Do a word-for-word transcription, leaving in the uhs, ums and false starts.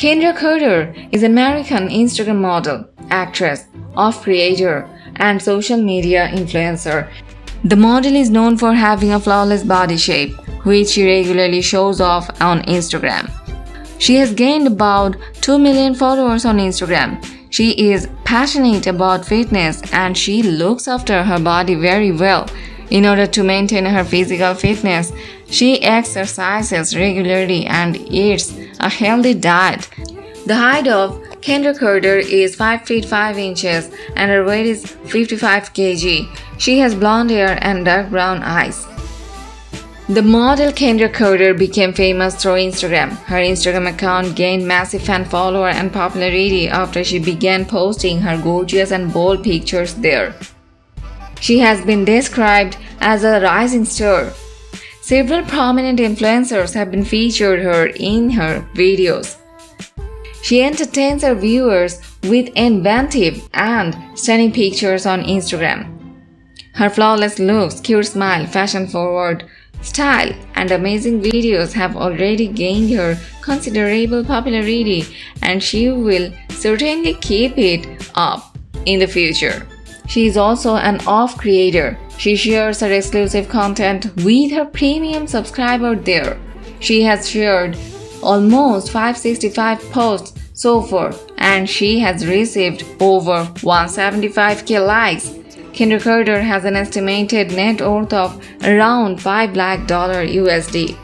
Kendra Carter is an American Instagram model, actress, app creator, and social media influencer. The model is known for having a flawless body shape, which she regularly shows off on Instagram. She has gained about two million followers on Instagram. She is passionate about fitness and she looks after her body very well. In order to maintain her physical fitness, she exercises regularly and eats a healthy diet. The height of Kendra Carter is five feet five inches and her weight is fifty-five kilograms. She has blonde hair and dark brown eyes. The model Kendra Carter became famous through Instagram. Her Instagram account gained massive fan follower and popularity after she began posting her gorgeous and bold pictures there. She has been described as a rising star. Several prominent influencers have been featured her in her videos. She entertains her viewers with inventive and stunning pictures on Instagram. Her flawless looks, cute smile, fashion-forward style, and amazing videos have already gained her considerable popularity, and she will certainly keep it up in the future. She is also an app creator. She shares her exclusive content with her premium subscriber there. She has shared almost five hundred sixty-five posts so far, and she has received over one hundred seventy-five thousand likes. Kendra Carter has an estimated net worth of around five lakh dollars U S D.